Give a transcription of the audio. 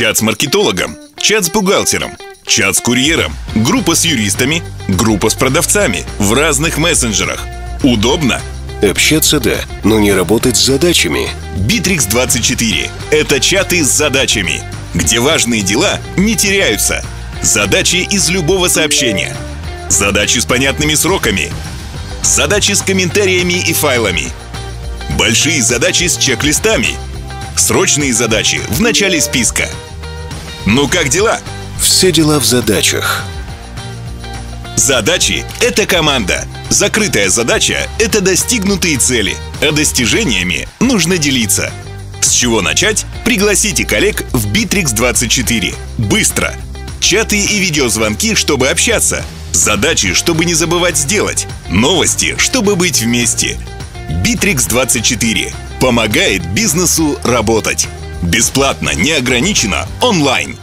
Чат с маркетологом, чат с бухгалтером, чат с курьером, группа с юристами, группа с продавцами в разных мессенджерах. Удобно? Общаться да, но не работать с задачами. Битрикс24 – это чаты с задачами, где важные дела не теряются. Задачи из любого сообщения. Задачи с понятными сроками. Задачи с комментариями и файлами. Большие задачи с чек-листами. Срочные задачи в начале списка. Ну как дела? Все дела в задачах. Задачи — это команда. Закрытая задача — это достигнутые цели, а достижениями нужно делиться. С чего начать? Пригласите коллег в Битрикс24. Быстро! Чаты и видеозвонки, чтобы общаться. Задачи, чтобы не забывать сделать. Новости, чтобы быть вместе. Битрикс24 помогает бизнесу работать. Бесплатно, неограниченно, онлайн.